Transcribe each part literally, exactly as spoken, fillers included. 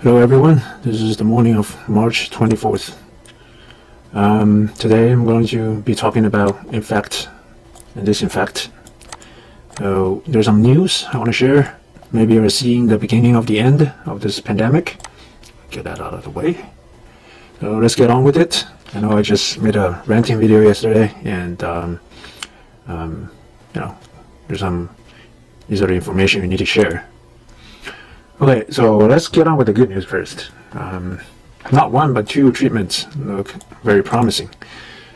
Hello everyone, this is the morning of March twenty-fourth. Um, today I'm going to be talking about infect and disinfect. So there's some news I want to share. Maybe you're seeing the beginning of the end of this pandemic. Get that out of the way. So let's get on with it. I know I just made a ranting video yesterday and um, um, you know, there's some, these are the information you need to share. Okay, so let's get on with the good news first. Um, not one, but two treatments look very promising.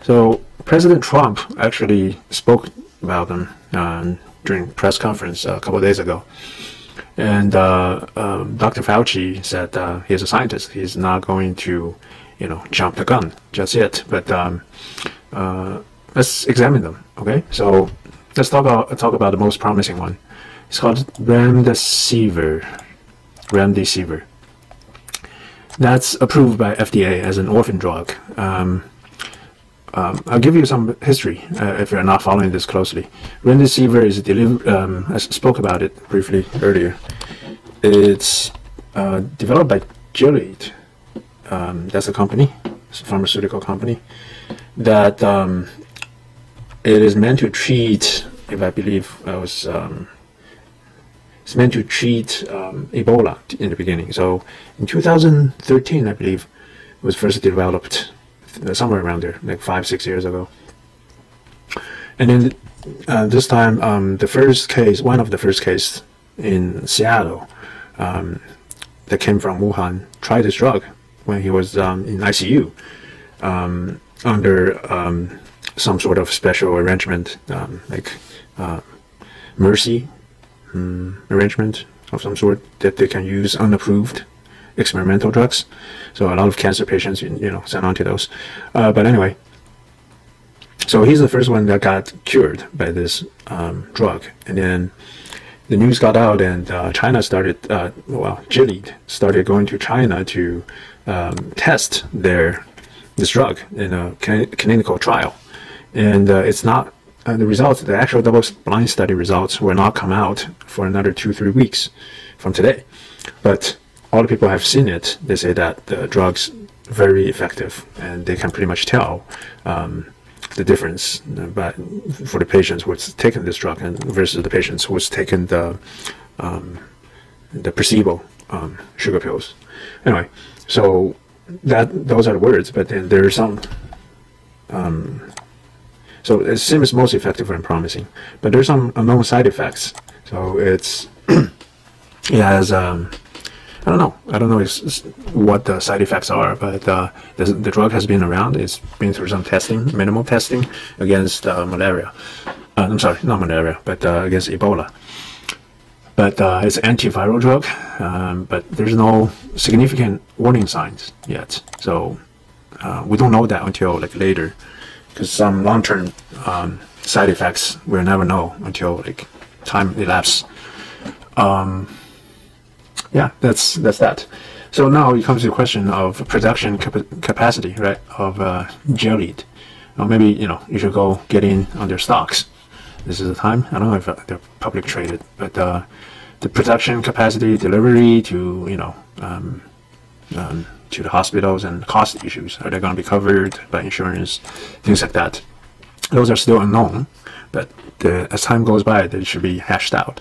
So President Trump actually spoke about them um, during a press conference a couple of days ago. And uh, uh, Doctor Fauci said uh, he's a scientist. He's not going to, you know, jump the gun just yet. But um, uh, let's examine them, okay? So let's talk about, talk about the most promising one. It's called Remdesivir. Remdesivir. That's approved by F D A as an orphan drug. Um, um, I'll give you some history uh, if you're not following this closely. Remdesivir is delivered, um, I spoke about it briefly earlier. It's uh, developed by Gilead. Um, that's a company, it's a pharmaceutical company, that um, it is meant to treat, if I believe I was... Um, It's meant to treat um, Ebola in the beginning. So in two thousand thirteen, I believe, it was first developed somewhere around there, like five, six years ago. And then uh, this time, um, the first case, one of the first cases in Seattle um, that came from Wuhan, tried this drug when he was um, in I C U um, under um, some sort of special arrangement, um, like uh, mercy. Um, arrangement of some sort that they can use unapproved experimental drugs. So a lot of cancer patients, you know, sent on to those. Uh, but anyway, so he's the first one that got cured by this um, drug. And then the news got out and uh, China started, uh, well, Gilead started going to China to um, test their this drug in a clinical trial. And uh, it's not Uh, the results, the actual double-blind study results will not come out for another two, three weeks from today. But all the people have seen it. They say that the drug's very effective, and they can pretty much tell um, the difference by, for the patients who's taken this drug and versus the patients who's taken the, um, the placebo um, sugar pills. Anyway, so that those are the words, but then there's some... Um, So it seems most effective and promising, but there's some unknown side effects. So it's it has um, I don't know I don't know it's, it's what the side effects are, but uh, the, the drug has been around. It's been through some testing, minimal testing against uh, malaria. Uh, I'm sorry, not malaria, but uh, against Ebola. But uh, it's an antiviral drug, um, but there's no significant warning signs yet. So uh, we don't know that until like later. Because some long-term um, side effects we'll never know until like time elapses. Um, yeah, that's that's that. So now it comes to the question of production cap capacity, right? Of uh, Gilead. Or maybe you know you should go get in on their stocks. This is the time. I don't know if uh, they're public traded, but uh, the production capacity, delivery to you know. Um, um, to the hospitals and cost issues. Are they going to be covered by insurance? Things like that. Those are still unknown, but the, as time goes by, they should be hashed out.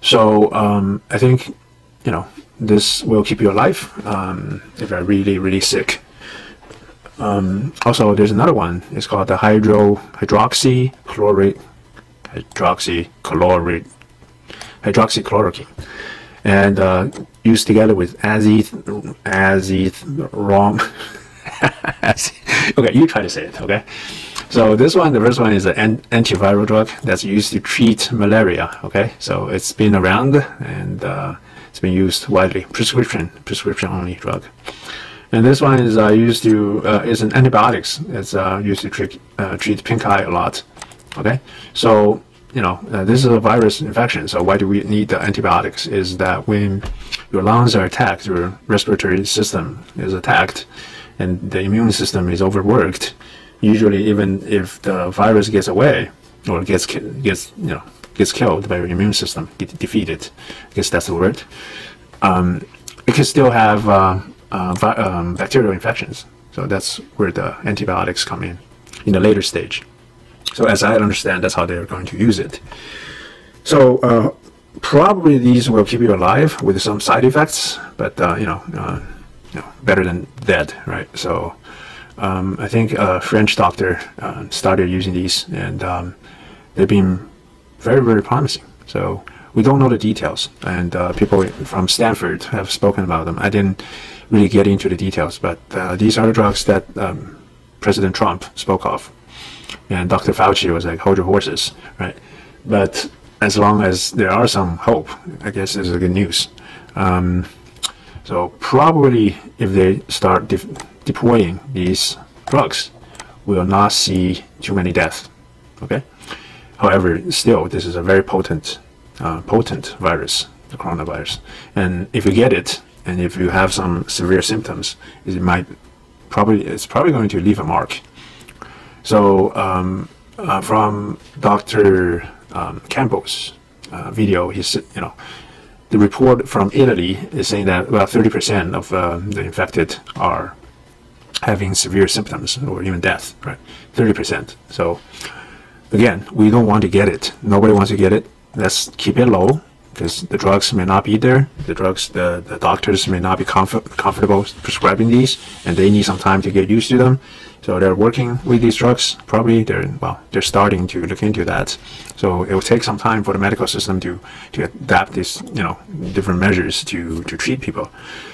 So um, I think, you know, this will keep you alive um, if you're really, really sick. Um, also, there's another one. It's called the hydro, hydroxychloroquine, hydroxychloroquine, hydroxychloroquine. And uh, used together with azith, azithrom. Okay, you try to say it. Okay, so this one, the first one is an antiviral drug that's used to treat malaria. Okay, so it's been around and uh, it's been used widely, prescription, prescription only drug. And this one is uh, used to uh, is an antibiotics. It's uh, used to treat uh, treat pink eye a lot. Okay, so. You know, uh, this is a virus infection, so why do we need the antibiotics? Is that when your lungs are attacked, your respiratory system is attacked, and the immune system is overworked. Usually, even if the virus gets away or gets gets you know gets killed by your immune system, get defeated. I guess that's the word. Um, it can still have uh, uh, vi um, bacterial infections. So that's where the antibiotics come in, in the later stage. So as I understand, that's how they're going to use it. So uh, probably these will keep you alive with some side effects, but uh, you know, uh, you know, better than dead, right? So um, I think a French doctor uh, started using these, and um, they've been very, very promising. So we don't know the details, and uh, people from Stanford have spoken about them. I didn't really get into the details, but uh, these are the drugs that um, President Trump spoke of, and Doctor Fauci was like, hold your horses, right? But as long as there are some hope, I guess this is good news. Um, so probably if they start de deploying these drugs, we will not see too many deaths, okay? However, still, this is a very potent Uh, potent virus, the coronavirus, and if you get it, and if you have some severe symptoms, it might probably it's probably going to leave a mark. So um, uh, from Doctor Um, Campbell's uh, video, he's you know the report from Italy is saying that about thirty percent of uh, the infected are having severe symptoms or even death, right? thirty percent. So again, we don't want to get it. Nobody wants to get it. Let's keep it low, because the drugs may not be there. The drugs, the, the doctors may not be comfort, comfortable prescribing these, and they need some time to get used to them. So they're working with these drugs. Probably they're, well, they're starting to look into that. So it will take some time for the medical system to, to adapt these, you know, different measures to, to treat people.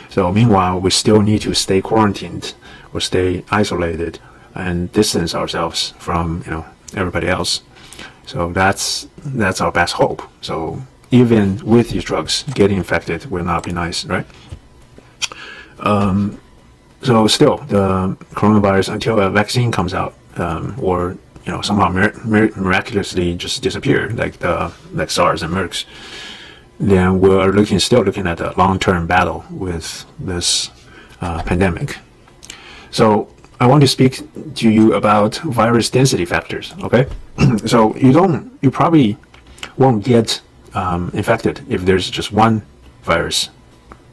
So meanwhile, we still need to stay quarantined or stay isolated and distance ourselves from, you know, everybody else. So that's that's our best hope. So even with these drugs, getting infected will not be nice, right? Um, so still, the coronavirus, until a vaccine comes out, um, or you know somehow mir mir miraculously just disappear, like the like SARS and MERS, then we're looking still looking at a long-term battle with this uh, pandemic. So I want to speak to you about virus density factors, okay? So you don't, you probably won't get um, infected if there's just one virus,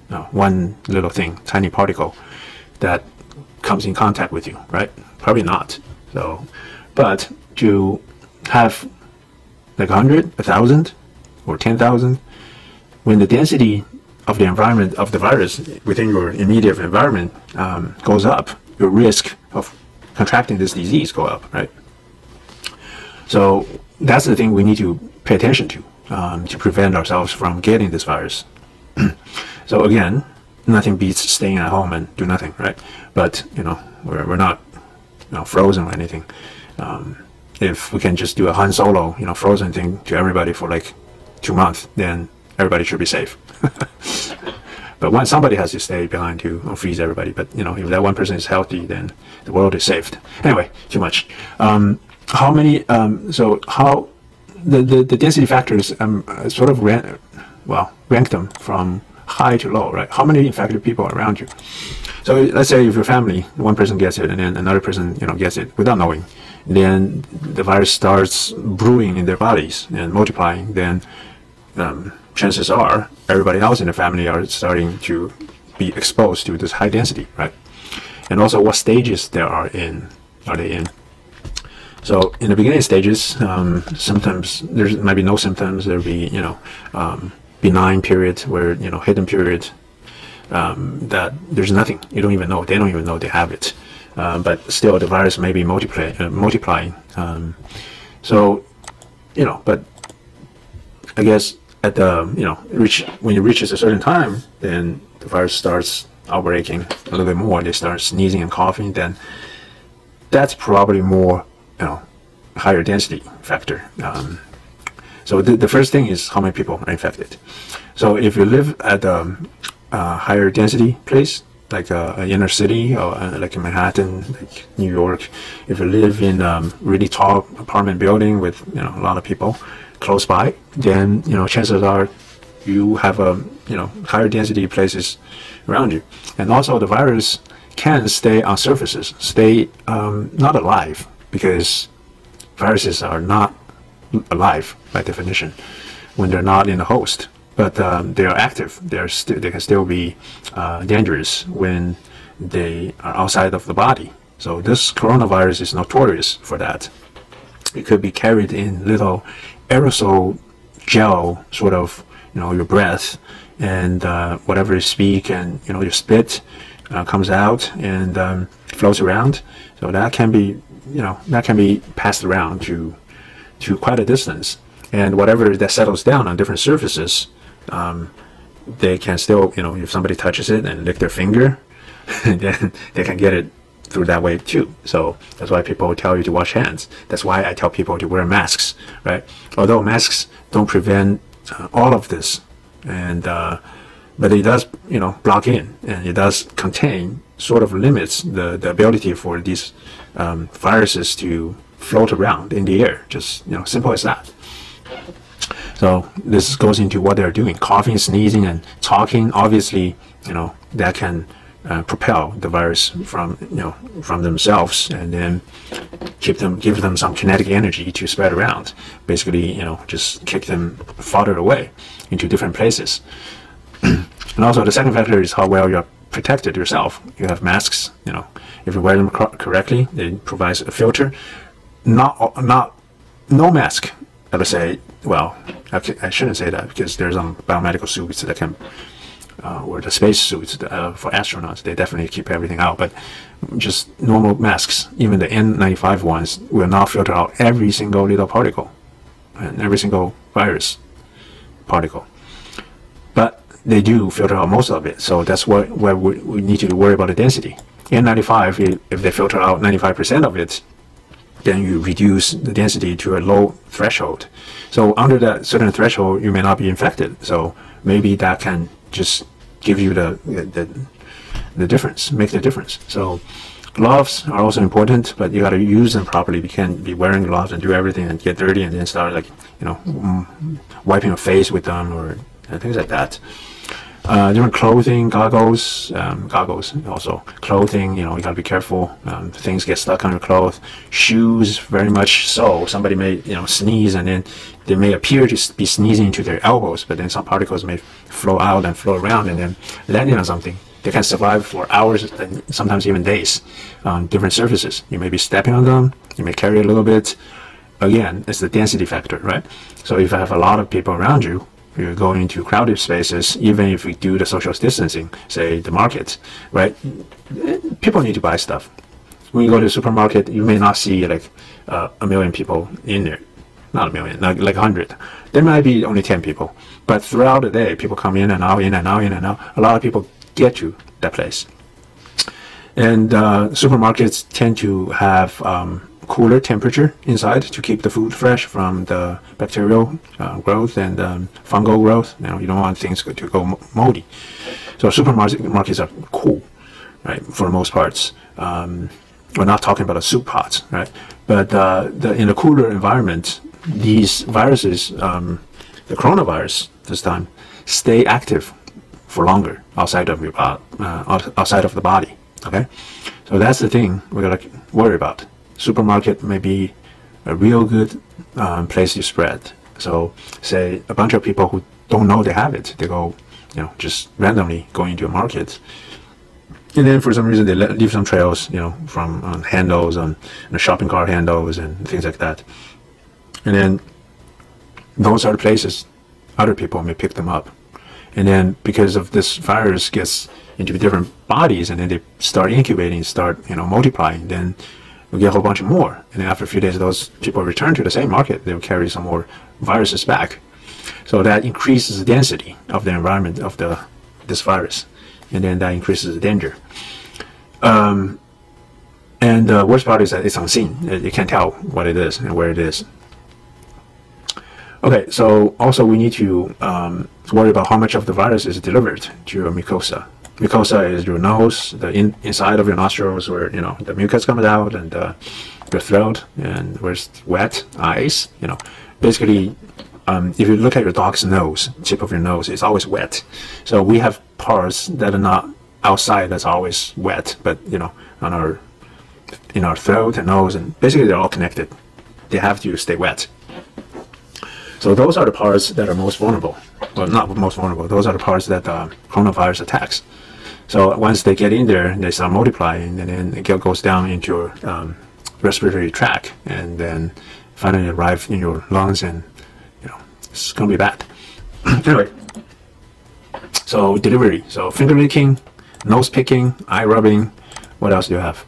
no, one little thing, tiny particle that comes in contact with you, right? Probably not. So, but to have like a hundred, a thousand, or ten thousand, when the density of the environment of the virus within your immediate environment um, goes up, your risk of contracting this disease go up, right? So that's the thing we need to pay attention to, um, to prevent ourselves from getting this virus. So again, nothing beats staying at home and do nothing, right? But you know, we're, we're not you know, frozen or anything. Um, if we can just do a Han Solo, you know, frozen thing to everybody for like two months, then everybody should be safe. But when somebody has to stay behind you or freeze everybody, but you know, if that one person is healthy, then the world is saved. Anyway, too much. Um, how many, um, so how, the, the, the density factors um, sort of ran, well, rank them from high to low, right? How many infected people are around you? So let's say if your family, one person gets it and then another person, you know, gets it without knowing, then the virus starts brewing in their bodies and multiplying, then um, chances are everybody else in the family are starting to be exposed to this high density, right? And also what stages there are in are they in. So in the beginning stages, um, sometimes there might be no symptoms. There'll be you know um, benign period where you know hidden period um, that there's nothing. You don't even know. They don't even know they have it. Uh, but still, the virus may be multiply uh, multiplying. Um, so you know, but I guess. At the you know reach when it reaches a certain time, then the virus starts outbreaking a little bit more. They start sneezing and coughing. Then that's probably more you know higher density factor. Um, so the, the first thing is how many people are infected. So if you live at a, a higher density place, like an inner city or a, like in Manhattan, like New York, if you live in a really tall apartment building with you know a lot of people close by, then you know chances are you have a you know higher density places around you. And also the virus can stay on surfaces, stay um, not alive, because viruses are not alive by definition when they're not in the host. but um, they are active. They are still they can still be uh, dangerous when they are outside of the body. So this coronavirus is notorious for that. It could be carried in little aerosol gel, sort of, you know, your breath and uh, whatever you speak, and you know, your spit uh, comes out and um, floats around. So that can be, you know, that can be passed around to to quite a distance. And whatever that settles down on different surfaces, um, they can still, you know, if somebody touches it and lick their finger, then they can get it through that way too. So that's why people tell you to wash hands. That's why I tell people to wear masks, right? Although masks don't prevent uh, all of this, and uh, but it does, you know, block in, and it does contain, sort of limits the, the ability for these um, viruses to float around in the air. Just, you know, simple as that. So this goes into what they're doing, coughing, sneezing, and talking. Obviously, you know, that can uh, propel the virus from, you know, from themselves, and then keep them, give them some kinetic energy to spread around. Basically, you know, just kick them farther away into different places. And also, the second factor is how well you're protected yourself. You have masks, you know, if you wear them co correctly, it provides a filter. Not, not, no mask, I would say. Well, I, I shouldn't say that, because there's some biomedical suits that can, uh, or the space suits that, uh, for astronauts, they definitely keep everything out. But just normal masks, even the N ninety-five ones, will not filter out every single little particle and every single virus particle. But they do filter out most of it, so that's what, where we, we need to worry about the density. N ninety-five, if they filter out ninety-five percent of it, then you reduce the density to a low threshold. So under that certain threshold, you may not be infected. So maybe that can just give you the, the, the difference, make the difference. So gloves are also important, but you got to use them properly. You can't be wearing gloves and do everything and get dirty and then start, like, you know, wiping your face with them or things like that. Uh, different clothing, goggles, um, goggles also, clothing, you know, you gotta be careful, um, things get stuck on your clothes, shoes, very much so. Somebody may, you know, sneeze, and then they may appear to be sneezing to their elbows, but then some particles may flow out and flow around and then landing on something. They can survive for hours and sometimes even days on different surfaces. You may be stepping on them, you may carry a little bit. Again, it's the density factor, right? So if you have a lot of people around you, you go into crowded spaces, even if we do the social distancing, say the market, right? People need to buy stuff. When you go to the supermarket, you may not see like uh, a million people in there. Not a million, like, like a hundred. There might be only ten people. But throughout the day, people come in and out, in and out, in and out. A lot of people get to that place. And uh, supermarkets tend to have um, cooler temperature inside to keep the food fresh from the bacterial uh, growth and um, fungal growth. You know, you don't want things to go moldy. So supermarkets are cool, right, for the most parts. Um, we're not talking about a soup pot, right? But uh, the, in a cooler environment, these viruses, um, the coronavirus this time, stay active for longer outside of your uh, outside of the body. Okay, so that's the thing we gotta worry about. Supermarket may be a real good um, place to spread. So say a bunch of people who don't know they have it, they go, you know, just randomly go into a market, and then for some reason they let, leave some trails, you know, from on handles, on you know, shopping cart handles and things like that. And then those are the places other people may pick them up. And then because of this virus gets into different bodies, and then they start incubating, start, you know, multiplying, then we get a whole bunch more. And then after a few days, those people return to the same market, they'll carry some more viruses back. So that increases the density of the environment of the this virus, and then that increases the danger. Um, and the worst part is that it's unseen. You can't tell what it is and where it is. Okay, so also we need to um, worry about how much of the virus is delivered to your mucosa. Mucosa is your nose, the in, inside of your nostrils, where, you know, the mucus comes out, and uh, your throat, and where it's wet, eyes, you know. Basically, um, if you look at your dog's nose, tip of your nose, it's always wet. So we have parts that are not outside that's always wet, but, you know, on our, in our throat and nose, and basically they're all connected. They have to stay wet. So those are the parts that are most vulnerable. Well, not most vulnerable, those are the parts that uh, coronavirus attacks. So once they get in there, they start multiplying, and then it goes down into your um, respiratory tract, and then finally arrive in your lungs, and you know, it's gonna be bad. Anyway, so delivery, so finger licking, nose picking, eye rubbing, what else do you have?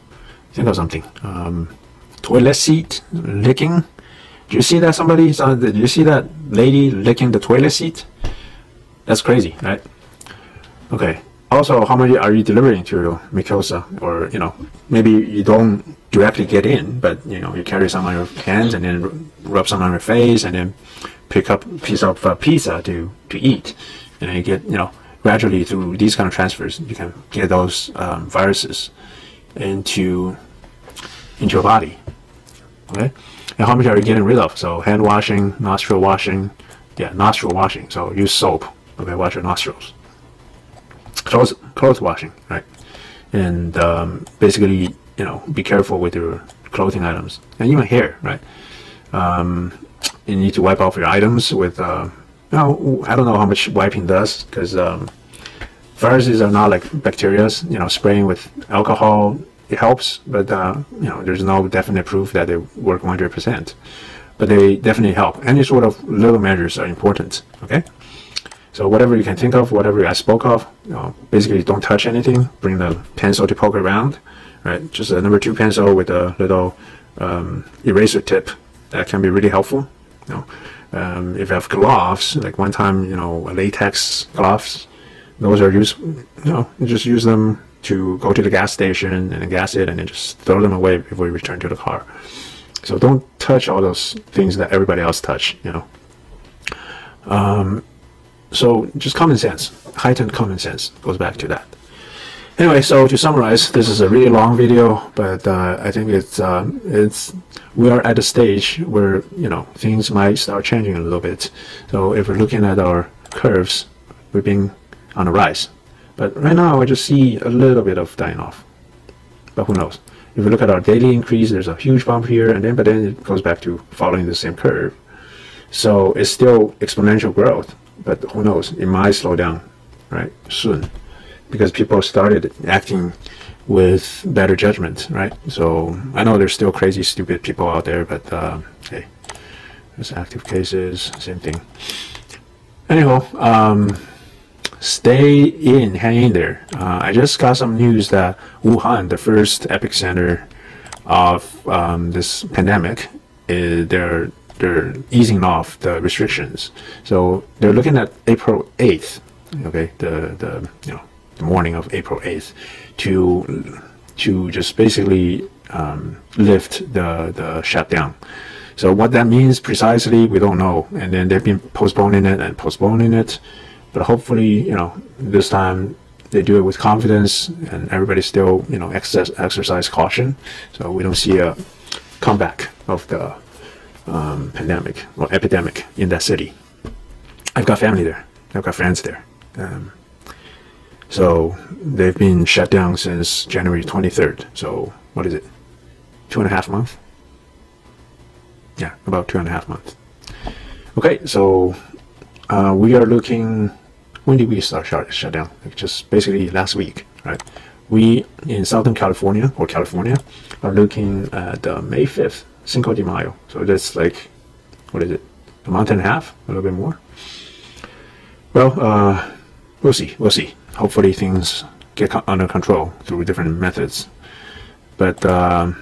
Think of something. Um, toilet seat licking. Do you see that somebody, did you see that lady licking the toilet seat? That's crazy, right? Okay. Also, how many are you delivering to your mucosa? Or, you know, maybe you don't directly get in, but, you know, you carry some on your hands and then rub some on your face and then pick up a piece of uh, pizza to, to eat. And then you get, you know, gradually through these kind of transfers, you can get those um, viruses into, into your body, okay? And how much are you getting rid of? So hand washing, nostril washing, yeah, nostril washing. So use soap, okay, wash your nostrils. Clothes, clothes washing, right? And um, basically, you know, be careful with your clothing items and even hair, right? Um, you need to wipe off your items with, uh, you know, I don't know how much wiping does, because um, viruses are not like bacteria. You know, spraying with alcohol, it helps, but uh, you know, there's no definite proof that they work one hundred percent. But they definitely help. Any sort of little measures are important, okay? So whatever you can think of, whatever I spoke of, you know, basically don't touch anything. Bring the pencil to poke around, right? Just a number two pencil with a little um, eraser tip. That can be really helpful. You know, um, if you have gloves, like one time, you know, latex gloves, those are used. You know, you just use them to go to the gas station and gas it, and then just throw them away before you return to the car. So don't touch all those things that everybody else touch. You know. Um, So just common sense, heightened common sense goes back to that. Anyway, so to summarize, this is a really long video, but uh, I think it's um, it's we are at a stage where, you know, things might start changing a little bit. So if we're looking at our curves, we've been on the rise, but right now I just see a little bit of dying off. But who knows? If we look at our daily increase, there's a huge bump here, and then but then it goes back to following the same curve. So it's still exponential growth. But who knows, it might slow down, right, soon, because people started acting with better judgment, right? So I know there's still crazy, stupid people out there, but uh, hey, there's active cases, same thing. Anyhow, um, stay in, hang in there. Uh, I just got some news that Wuhan, the first epicenter of um, this pandemic, is there. They're easing off the restrictions, so they're looking at April eighth, okay, the the you know, the morning of April eighth, to to just basically um, lift the the shutdown. So what that means precisely, we don't know, and then they've been postponing it and postponing it, but hopefully, you know, this time they do it with confidence and everybody still, you know, excess, exercise caution, so we don't see a comeback of the Um, pandemic or epidemic in that city. I've got family there. I've got friends there. Um, so they've been shut down since January twenty-third. So what is it? Two and a half months? Yeah, about two and a half months. Okay, so uh, we are looking. When did we start shut, shut down? Like just basically last week, right? We in Southern California or California are looking at uh, May fifth. Cinco de Mayo, so that's like, what is it, a month and a half, a little bit more. Well, uh, we'll see, we'll see. Hopefully things get co under control through different methods. But um,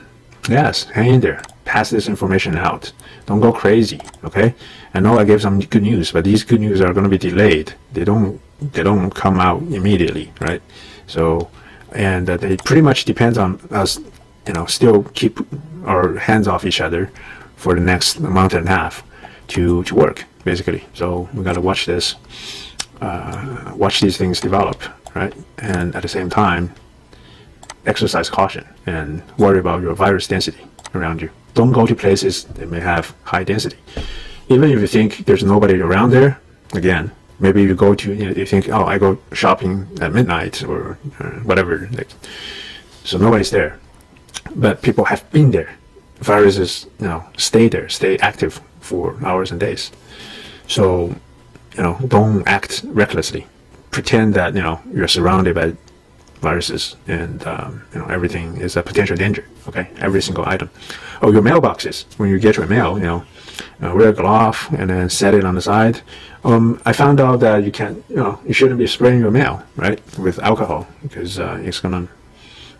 yes, hang in there. Pass this information out. Don't go crazy, okay? I know I gave some good news, but these good news are going to be delayed. They don't, they don't come out immediately, right? So, and uh, they pretty much depends on us. You know, still keep our hands off each other for the next month and a half to to work, basically. So we got to watch this, uh, watch these things develop, right? And at the same time, exercise caution and worry about your virus density around you. Don't go to places that may have high density. Even if you think there's nobody around there, again, maybe you go to, you know, you think, oh, I go shopping at midnight or, or whatever, like, so nobody's there. But people have been there. Viruses, you know, stay there, stay active for hours and days. So, you know, don't act recklessly. Pretend that, you know, you're surrounded by viruses and, um, you know, everything is a potential danger, okay? Every single item. Oh, your mailboxes. When you get your mail, you know, uh, wear a glove and then set it on the side. Um, I found out that you can't, you know, you shouldn't be spraying your mail, right, with alcohol, because uh, it's going to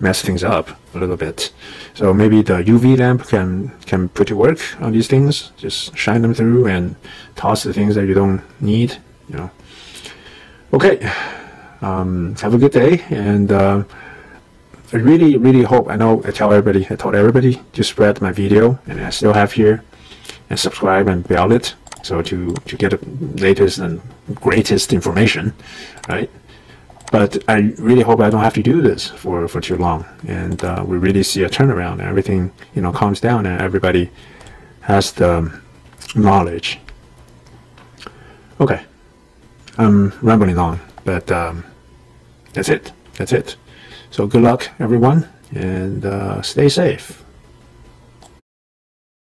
mess things up a little bit. So maybe the U V lamp can can put to work on these things. Just shine them through and toss the things that you don't need, you know. Okay, um, have a good day, and uh, I really, really hope, I know I tell everybody, I told everybody to spread my video, and I still have here, and subscribe and bell it, so to, to get the latest and greatest information, right? But I really hope I don't have to do this for, for too long, and uh, we really see a turnaround, and everything, you know, calms down, and everybody has the knowledge. Okay. I'm rambling on, but um, that's it. That's it. So good luck, everyone, and uh, stay safe.